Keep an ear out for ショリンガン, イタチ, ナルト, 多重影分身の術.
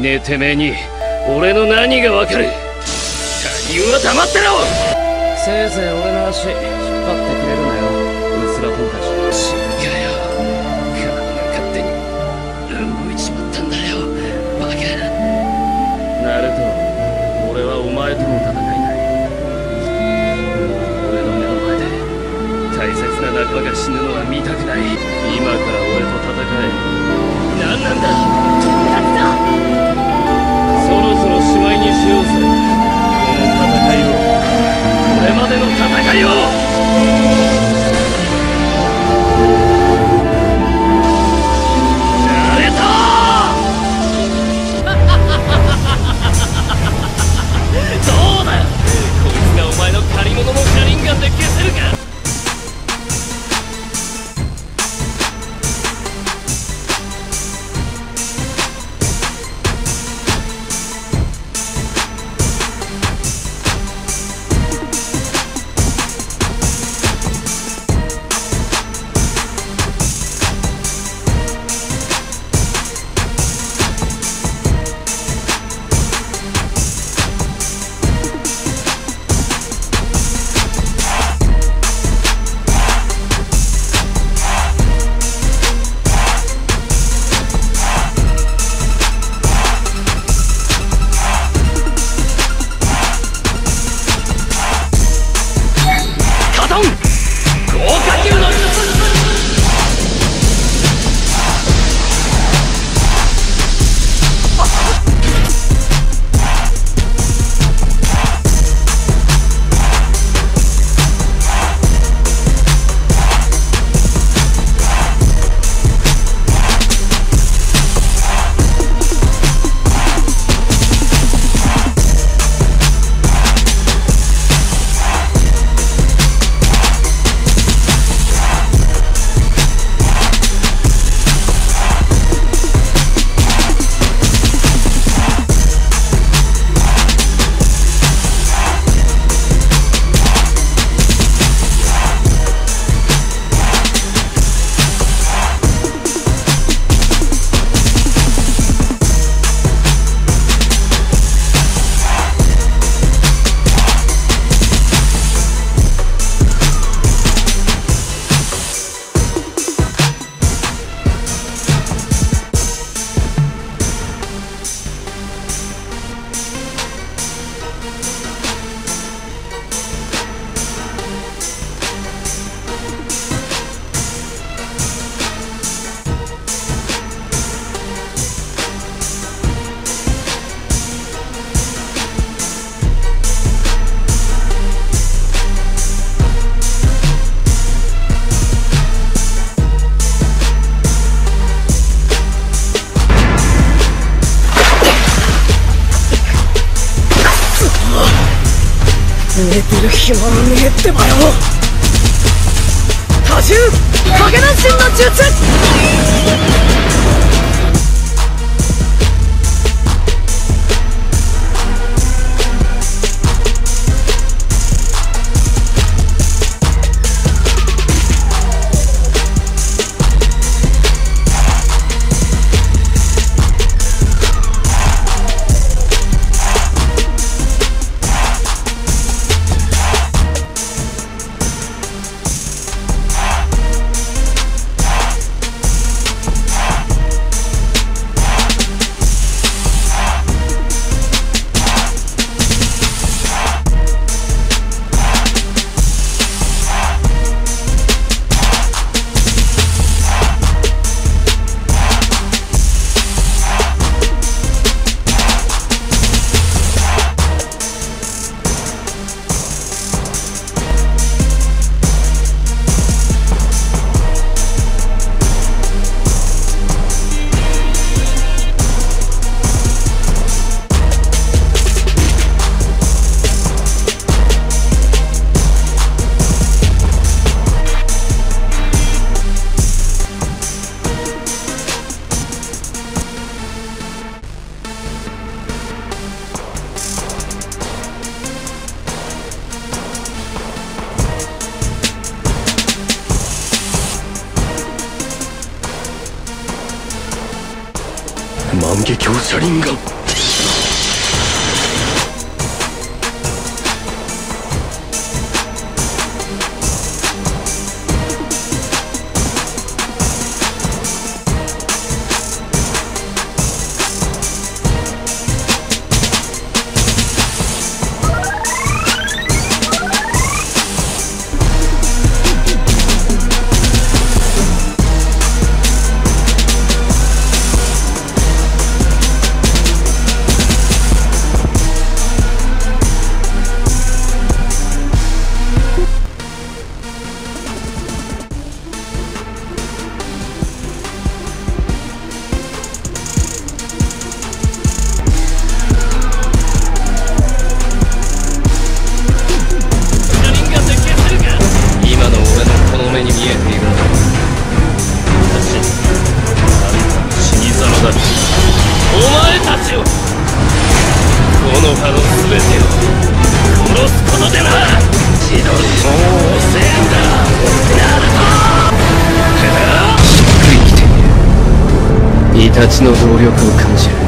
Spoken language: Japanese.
ねえてめえに俺の何がわかる。他人は黙ってろ。せいぜい俺の足引っ張ってくれるなよ、ウスラポンたち。死ぬかよ、体が勝手に動いちまったんだよ、バカ。ナルト、俺はお前との戦いだ。俺の目の前で大切な仲間が死ぬのは見たくない。今から俺と戦え。何なんだ、友達だ。しまいにしようぜ、この戦いを、これまでの戦いを。寝てる暇はねえってばよ。多重影分身の術。ショリンガン。イタチの動力を感じる。